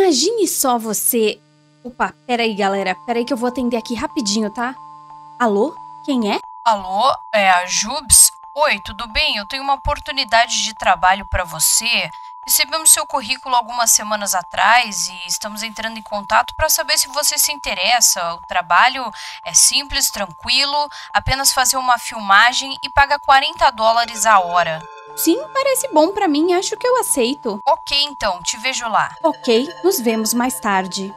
Imagine só você... Opa, peraí, galera. Peraí que eu vou atender aqui rapidinho, tá? Alô? Quem é? Alô? É a Jubs? Oi, tudo bem? Eu tenho uma oportunidade de trabalho pra você. Recebemos seu currículo algumas semanas atrás e estamos entrando em contato para saber se você se interessa. O trabalho é simples, tranquilo, apenas fazer uma filmagem e paga $40 a hora. Sim, parece bom pra mim, acho que eu aceito. Ok, então, te vejo lá. Ok, nos vemos mais tarde.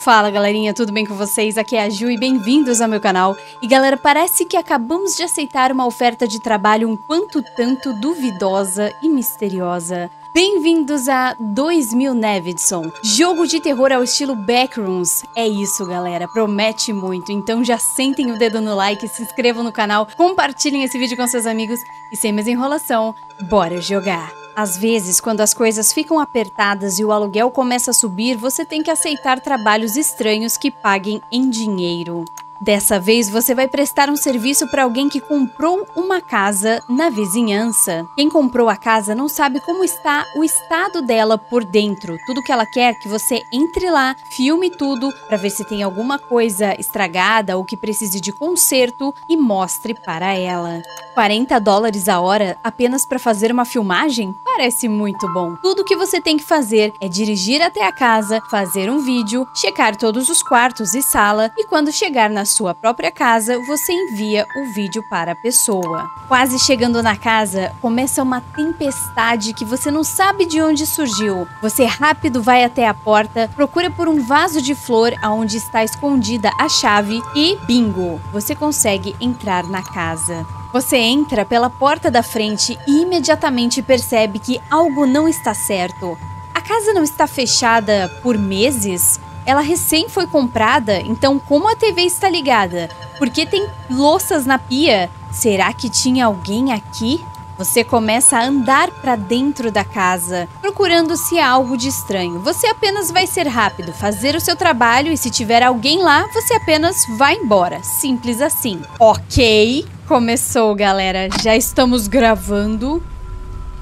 Fala galerinha, tudo bem com vocês? Aqui é a Ju e bem-vindos ao meu canal. E galera, parece que acabamos de aceitar uma oferta de trabalho um quanto tanto duvidosa e misteriosa. Bem-vindos a 2000 Navidson, jogo de terror ao estilo Backrooms. É isso, galera, promete muito. Então já sentem o dedo no like, se inscrevam no canal, compartilhem esse vídeo com seus amigos e sem mais enrolação, bora jogar! Às vezes, quando as coisas ficam apertadas e o aluguel começa a subir, você tem que aceitar trabalhos estranhos que paguem em dinheiro. Dessa vez, você vai prestar um serviço para alguém que comprou uma casa na vizinhança. Quem comprou a casa não sabe como está o estado dela por dentro. Tudo que ela quer é que você entre lá, filme tudo, para ver se tem alguma coisa estragada ou que precise de conserto e mostre para ela. $40 a hora apenas para fazer uma filmagem? Parece muito bom. Tudo que você tem que fazer é dirigir até a casa, fazer um vídeo, checar todos os quartos e sala e quando chegar na sua própria casa, você envia o vídeo para a pessoa. Quase chegando na casa, começa uma tempestade que você não sabe de onde surgiu. Você rápido vai até a porta, procura por um vaso de flor onde está escondida a chave e bingo! Você consegue entrar na casa. Você entra pela porta da frente e imediatamente percebe que algo não está certo. A casa não está fechada por meses? Ela recém foi comprada, então como a TV está ligada? Por que tem louças na pia? Será que tinha alguém aqui? Você começa a andar para dentro da casa, procurando se há algo de estranho. Você apenas vai ser rápido, fazer o seu trabalho e se tiver alguém lá, você apenas vai embora. Simples assim. Ok, começou galera, já estamos gravando.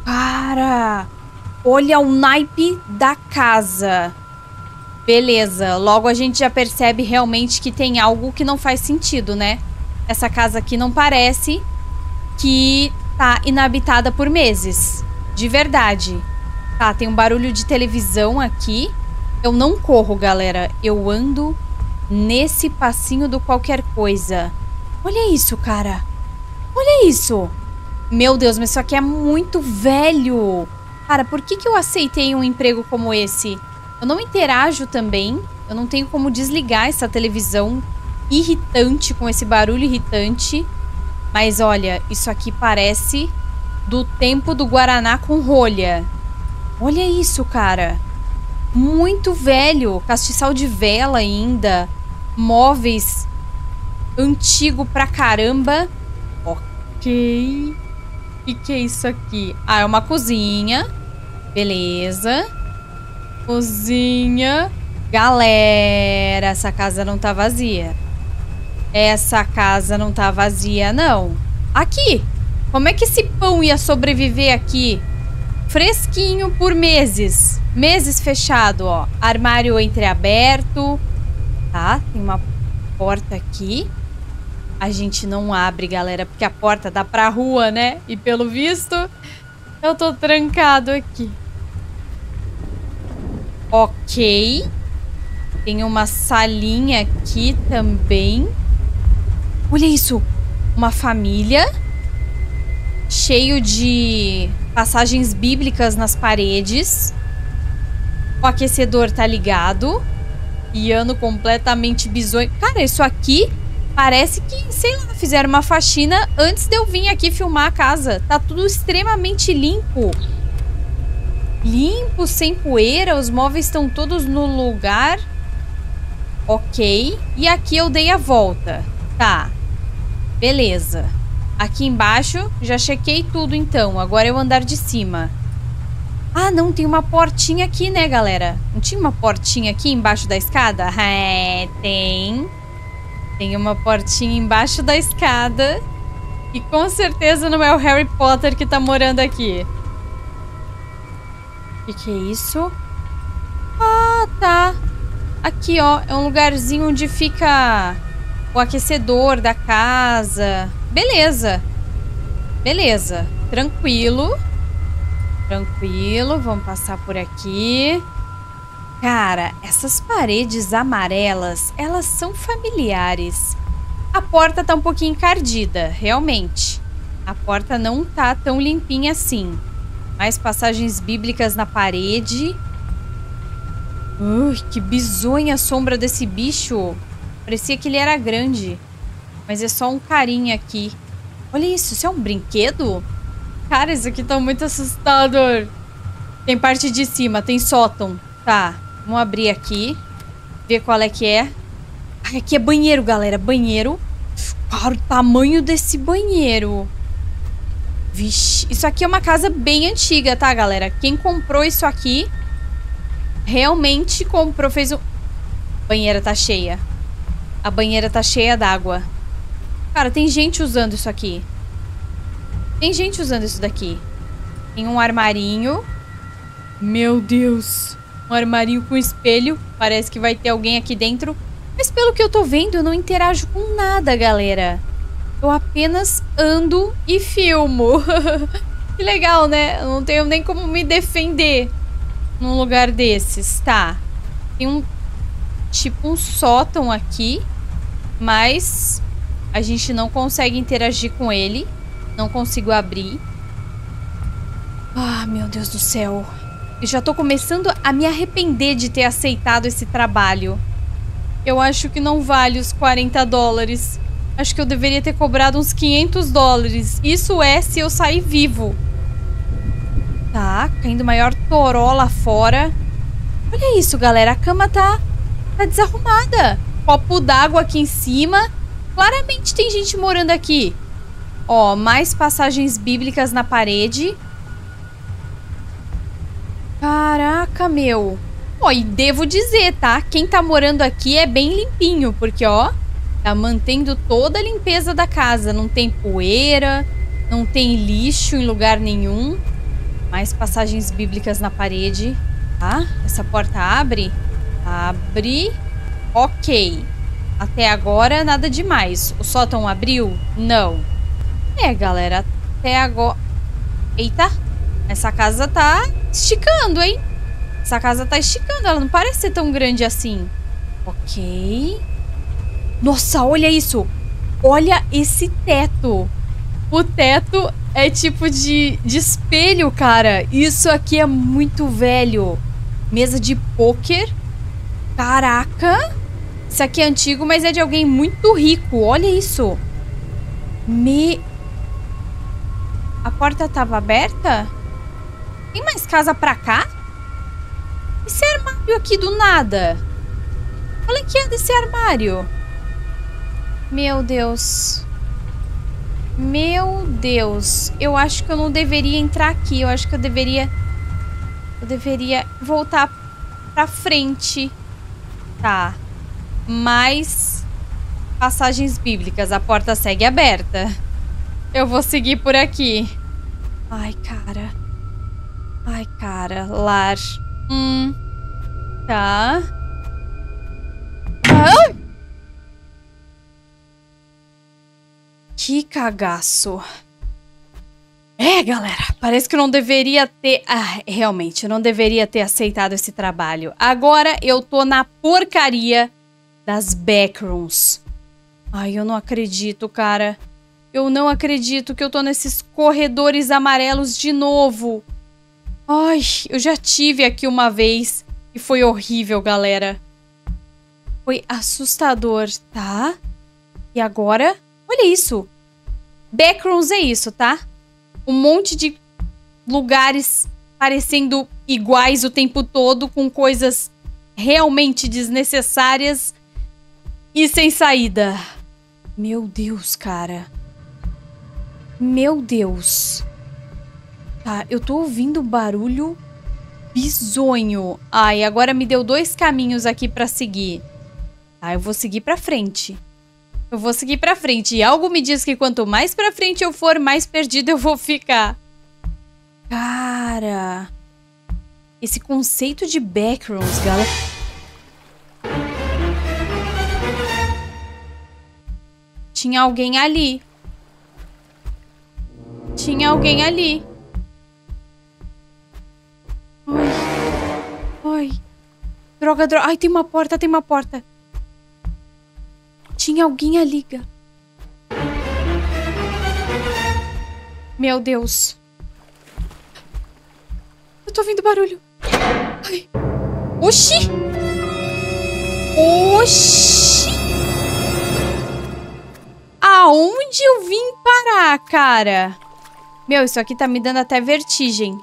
Para, olha o naipe da casa. Beleza, logo a gente já percebe realmente que tem algo que não faz sentido, né? Essa casa aqui não parece que tá inabitada por meses, de verdade. Tá, tem um barulho de televisão aqui. Eu não corro, galera. Eu ando nesse passinho do qualquer coisa. Olha isso, cara. Olha isso. Meu Deus, mas isso aqui é muito velho. Cara, por que eu aceitei um emprego como esse? Eu não interajo também, eu não tenho como desligar essa televisão irritante, com esse barulho irritante. Mas olha, isso aqui parece do tempo do Guaraná com rolha. Olha isso, cara. Muito velho, castiçal de vela ainda, móveis antigo pra caramba. Ok. O que é isso aqui? Ah, é uma cozinha. Beleza. Cozinha. Galera, essa casa não tá vazia. Essa casa não tá vazia, não. Aqui! Como é que esse pão ia sobreviver aqui? Fresquinho por meses. Meses fechado, ó. Armário entreaberto. Tá, tem uma porta aqui. A gente não abre, galera, porque a porta dá pra rua, né? E pelo visto, eu tô trancado aqui. Ok. Tem uma salinha aqui também. Olha isso. Uma família. Cheio de passagens bíblicas nas paredes. O aquecedor tá ligado. Piano completamente bizonho. Cara, isso aqui parece que, sei lá, fizeram uma faxina antes de eu vir aqui filmar a casa. Tá tudo extremamente limpo. Limpo, sem poeira, os móveis estão todos no lugar. Ok, e aqui eu dei a volta. Tá, beleza. Aqui embaixo, já chequei tudo então, agora eu andar de cima. Ah não, tem uma portinha aqui, né galera? Não tinha uma portinha aqui embaixo da escada? É, tem. Tem uma portinha embaixo da escada. E com certeza não é o Harry Potter que tá morando aqui. O que é isso? Ah, tá. Aqui, ó, é um lugarzinho onde fica o aquecedor da casa. Beleza. Beleza. Tranquilo. Tranquilo. Vamos passar por aqui. Cara, essas paredes amarelas, elas são familiares. A porta tá um pouquinho encardida, realmente. A porta não tá tão limpinha assim. Mais passagens bíblicas na parede. Que bizonha a sombra desse bicho. Parecia que ele era grande. Mas é só um carinha aqui. Olha isso, isso é um brinquedo? Cara, isso aqui tá muito assustador. Tem parte de cima, tem sótão. Tá, vamos abrir aqui. Ver qual é que é. Ah, aqui é banheiro, galera, banheiro. Cara, o tamanho desse banheiro. Vixe, isso aqui é uma casa bem antiga, tá, galera? Quem comprou isso aqui realmente comprou, fez um... A banheira tá cheia. A banheira tá cheia d'água. Cara, tem gente usando isso aqui. Tem gente usando isso daqui. Tem um armarinho. Meu Deus. Um armarinho com espelho. Parece que vai ter alguém aqui dentro. Mas pelo que eu tô vendo, eu não interajo com nada, galera. Eu apenas ando e filmo. Que legal, né? Eu não tenho nem como me defender num lugar desses. Tá. Tem um... tipo um sótão aqui. Mas... a gente não consegue interagir com ele. Não consigo abrir. Ah, meu Deus do céu. Eu já tô começando a me arrepender de ter aceitado esse trabalho. Eu acho que não vale os 40 dólares. Acho que eu deveria ter cobrado uns 500 dólares. Isso é se eu sair vivo. Tá, caindo maior toró lá fora. Olha isso, galera. A cama tá desarrumada. Copo d'água aqui em cima. Claramente tem gente morando aqui. Ó, mais passagens bíblicas na parede. Caraca, meu. Ó, e devo dizer, tá? Quem tá morando aqui é bem limpinho, porque, ó, tá mantendo toda a limpeza da casa. Não tem poeira, não tem lixo em lugar nenhum. Mais passagens bíblicas na parede. Tá? Essa porta abre? Abre. Ok. Até agora, nada demais. O sótão abriu? Não. É, galera, até agora... Eita! Essa casa tá... esticando, hein? Essa casa tá esticando. Ela não parece ser tão grande assim. Ok. Nossa, olha isso. Olha esse teto. O teto é tipo de espelho, cara. Isso aqui é muito velho. Mesa de pôquer. Caraca. Isso aqui é antigo, mas é de alguém muito rico. Olha isso. A porta tava aberta? Tem mais casa pra cá? Esse armário aqui do nada. Qual é que é desse armário? Meu Deus. Meu Deus. Eu acho que eu não deveria entrar aqui. Eu acho que eu deveria... voltar pra frente. Tá. Mais passagens bíblicas. A porta segue aberta. Eu vou seguir por aqui. Ai, cara. Ai, cara, lar. Tá. Ah! Que cagaço. É, galera, parece que eu não deveria ter... Ah, realmente, eu não deveria ter aceitado esse trabalho. Agora eu tô na porcaria das Backrooms. Ai, eu não acredito, cara. Eu não acredito que eu tô nesses corredores amarelos de novo. Ai, eu já tive aqui uma vez e foi horrível, galera. Foi assustador, tá? E agora? Olha isso. Backrooms é isso, tá? Um monte de lugares parecendo iguais o tempo todo, com coisas realmente desnecessárias e sem saída. Meu Deus, cara. Meu Deus. Tá, eu tô ouvindo barulho bizonho. Ai, agora me deu dois caminhos aqui pra seguir. Tá, eu vou seguir pra frente. Eu vou seguir pra frente. E algo me diz que quanto mais pra frente eu for, mais perdido eu vou ficar. Cara... esse conceito de Backrooms, galera. Tinha alguém ali. Tinha alguém ali. Ai. Ai. Droga, droga. Ai, tem uma porta, tem uma porta. Tinha alguém ali, galera. Meu Deus. Eu tô ouvindo barulho. Ai. Oxi! Oxi! Aonde eu vim parar, cara? Meu, isso aqui tá me dando até vertigem.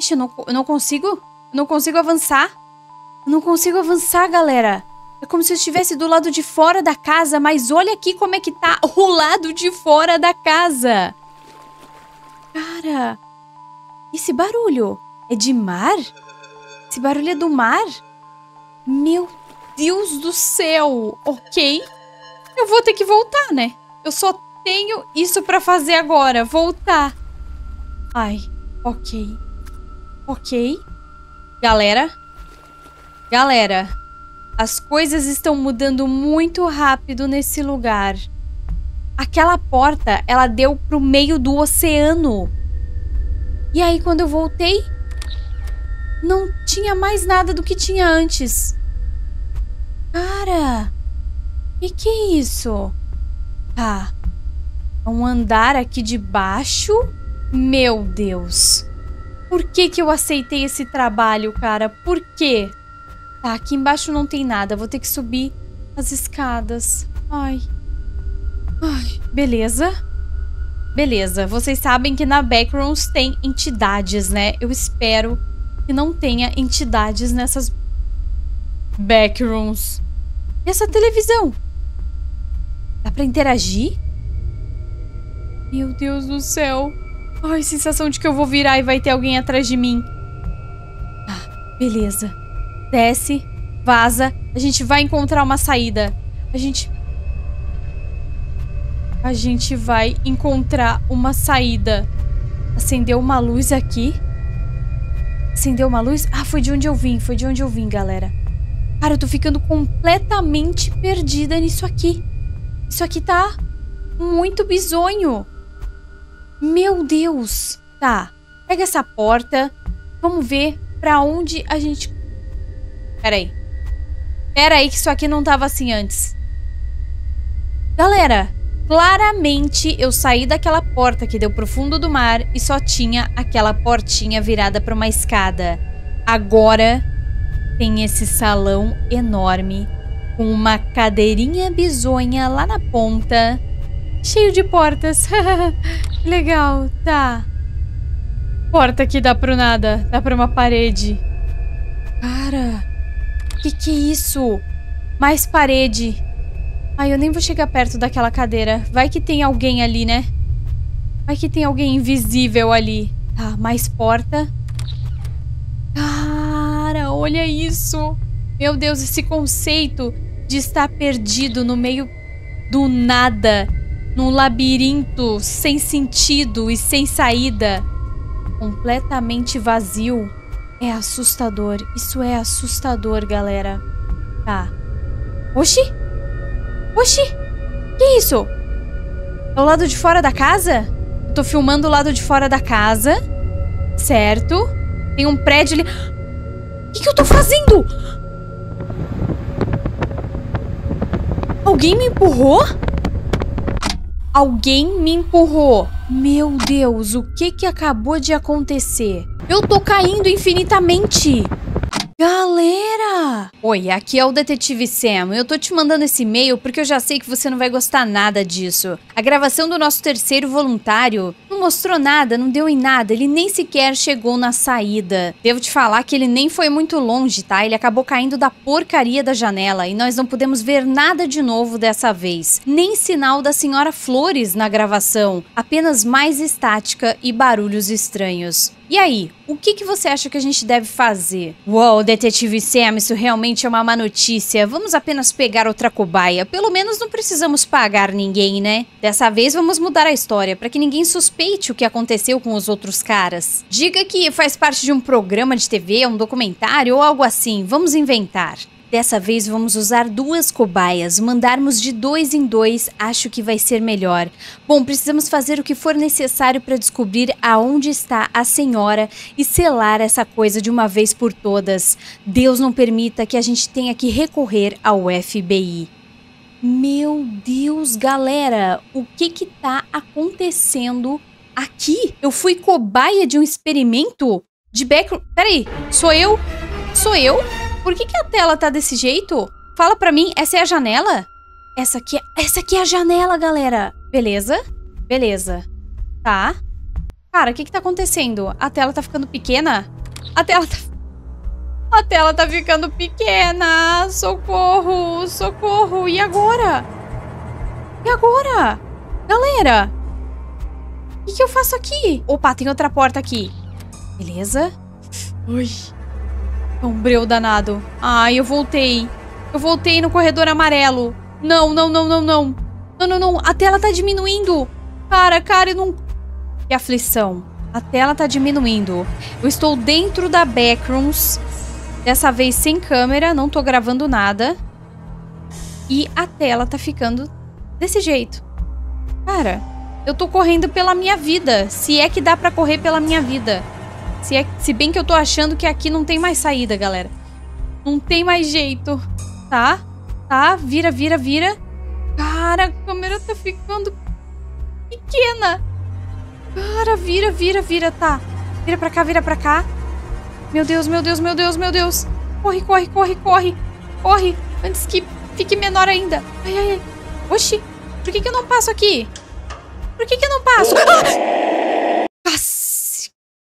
Ixi, eu não consigo? Eu não consigo avançar? Eu não consigo avançar, galera. É como se eu estivesse do lado de fora da casa, mas olha aqui como é que tá o lado de fora da casa. Cara, esse barulho é de mar? Esse barulho é do mar? Meu Deus do céu! Ok, eu vou ter que voltar, né? Eu só tenho isso pra fazer agora, voltar. Ai, ok. Ok. Galera, galera, as coisas estão mudando muito rápido nesse lugar. Aquela porta, ela deu pro meio do oceano. E aí, quando eu voltei, não tinha mais nada do que tinha antes. Cara, que é isso? Tá. É um andar aqui de baixo? Meu Deus. Por que que eu aceitei esse trabalho, cara? Por quê? Tá, aqui embaixo não tem nada. Vou ter que subir as escadas. Ai... Ai, beleza. Beleza. Vocês sabem que na Backrooms tem entidades, né? Eu espero que não tenha entidades nessas Backrooms. E essa televisão? Dá pra interagir? Meu Deus do céu. Ai, sensação de que eu vou virar e vai ter alguém atrás de mim. Ah, beleza. Desce, vaza. A gente vai encontrar uma saída. A gente vai encontrar uma saída. Acendeu uma luz aqui. Acendeu uma luz? Ah, foi de onde eu vim. Foi de onde eu vim, galera. Cara, eu tô ficando completamente perdida nisso aqui. Isso aqui tá muito bizonho. Meu Deus. Tá. Pega essa porta. Vamos ver pra onde a gente... Peraí. Peraí que isso aqui não tava assim antes. Galera... Claramente eu saí daquela porta que deu pro fundo do mar e só tinha aquela portinha virada para uma escada. Agora tem esse salão enorme com uma cadeirinha bizonha lá na ponta, cheio de portas. Legal, tá. Porta que dá pro nada, dá pra uma parede. Cara, que é isso? Mais parede. Ai, eu nem vou chegar perto daquela cadeira. Vai que tem alguém ali, né? Vai que tem alguém invisível ali. Tá, mais porta. Cara, olha isso. Meu Deus, esse conceito de estar perdido no meio do nada. Num labirinto sem sentido e sem saída. Completamente vazio. É assustador. Isso é assustador, galera. Tá. Oxi! Oxi, que é isso? É o lado de fora da casa? Eu tô filmando o lado de fora da casa. Certo. Tem um prédio ali. O que eu tô fazendo? Alguém me empurrou? Alguém me empurrou. Meu Deus, o que acabou de acontecer? Eu tô caindo infinitamente. Galera! Oi, aqui é o Detetive Sam. Eu tô te mandando esse e-mail porque eu já sei que você não vai gostar nada disso. A gravação do nosso terceiro voluntário não mostrou nada, não deu em nada. Ele nem sequer chegou na saída. Devo te falar que ele nem foi muito longe, tá? Ele acabou caindo da porcaria da janela e nós não podemos ver nada de novo dessa vez. Nem sinal da Senhora Flores na gravação. Apenas mais estática e barulhos estranhos. E aí, o que você acha que a gente deve fazer? Uou, Detetive Sam, isso realmente é uma má notícia. Vamos apenas pegar outra cobaia. Pelo menos não precisamos pagar ninguém, né? Dessa vez vamos mudar a história, para que ninguém suspeite o que aconteceu com os outros caras. Diga que faz parte de um programa de TV, um documentário ou algo assim. Vamos inventar. Dessa vez vamos usar duas cobaias, mandarmos de 2 em 2, acho que vai ser melhor. Bom, precisamos fazer o que for necessário para descobrir aonde está a senhora e selar essa coisa de uma vez por todas. Deus não permita que a gente tenha que recorrer ao FBI. Meu Deus, galera, o que tá acontecendo aqui? Eu fui cobaia de um experimento? De Backrooms? Peraí, sou eu? Sou eu? Por que a tela tá desse jeito? Fala pra mim, essa é a janela? Essa aqui é a janela, galera. Beleza? Beleza. Tá. Cara, o que tá acontecendo? A tela tá ficando pequena? A tela tá ficando pequena. Socorro, socorro. E agora? E agora? Galera, o que eu faço aqui? Opa, tem outra porta aqui. Beleza? Ui. Um breu danado. Ai, eu voltei. Eu voltei no corredor amarelo. Não, não, não, não, não. Não, não, não. A tela tá diminuindo. Cara, eu não... Que aflição. A tela tá diminuindo. Eu estou dentro da Backrooms. Dessa vez sem câmera. Não tô gravando nada. E a tela tá ficando desse jeito. Cara, eu tô correndo pela minha vida. Se é que dá pra correr pela minha vida. Se bem que eu tô achando que aqui não tem mais saída, galera. Não tem mais jeito. Tá? Tá? Vira, vira, vira. Cara, a câmera tá ficando pequena. Cara, vira, vira, vira. Tá. Vira pra cá, vira pra cá. Meu Deus, meu Deus, meu Deus, meu Deus. Corre, corre, corre, corre. Corre. Antes que fique menor ainda. Ai, ai, ai. Oxi. Por que eu não passo aqui? Por que eu não passo? Ah!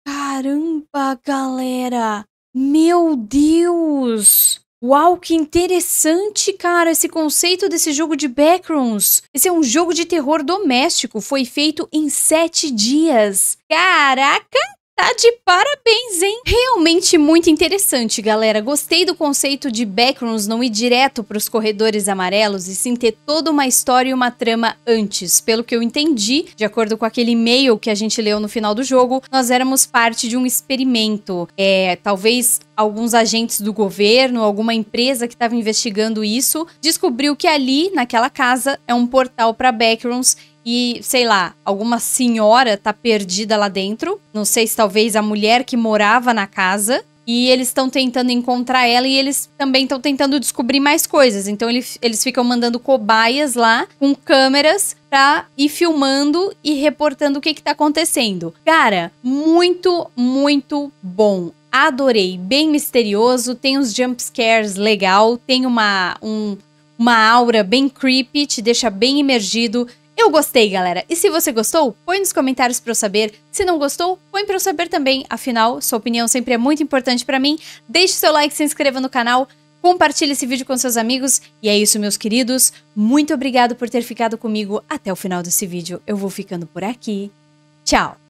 Caramba, galera! Meu Deus! Uau, que interessante, cara, esse conceito desse jogo de Backrooms. Esse é um jogo de terror doméstico, foi feito em 7 dias. Caraca! Tá de parabéns, hein? Realmente muito interessante, galera. Gostei do conceito de Backrooms não ir direto para os corredores amarelos e sim ter toda uma história e uma trama antes. Pelo que eu entendi, de acordo com aquele e-mail que a gente leu no final do jogo, nós éramos parte de um experimento. Talvez alguns agentes do governo, alguma empresa que estava investigando isso, descobriu que ali, naquela casa, é um portal para Backrooms. E, sei lá, alguma senhora tá perdida lá dentro. Não sei se talvez a mulher que morava na casa. E eles estão tentando encontrar ela e eles também estão tentando descobrir mais coisas. Então eles ficam mandando cobaias lá com câmeras pra ir filmando e reportando o que tá acontecendo. Cara, muito, muito bom. Adorei. Bem misterioso, tem uns jumpscares legal, tem uma aura bem creepy, te deixa bem imergido. Eu gostei, galera. E se você gostou, põe nos comentários pra eu saber. Se não gostou, põe pra eu saber também. Afinal, sua opinião sempre é muito importante pra mim. Deixe seu like, se inscreva no canal, compartilhe esse vídeo com seus amigos. E é isso, meus queridos. Muito obrigado por ter ficado comigo até o final desse vídeo. Eu vou ficando por aqui. Tchau!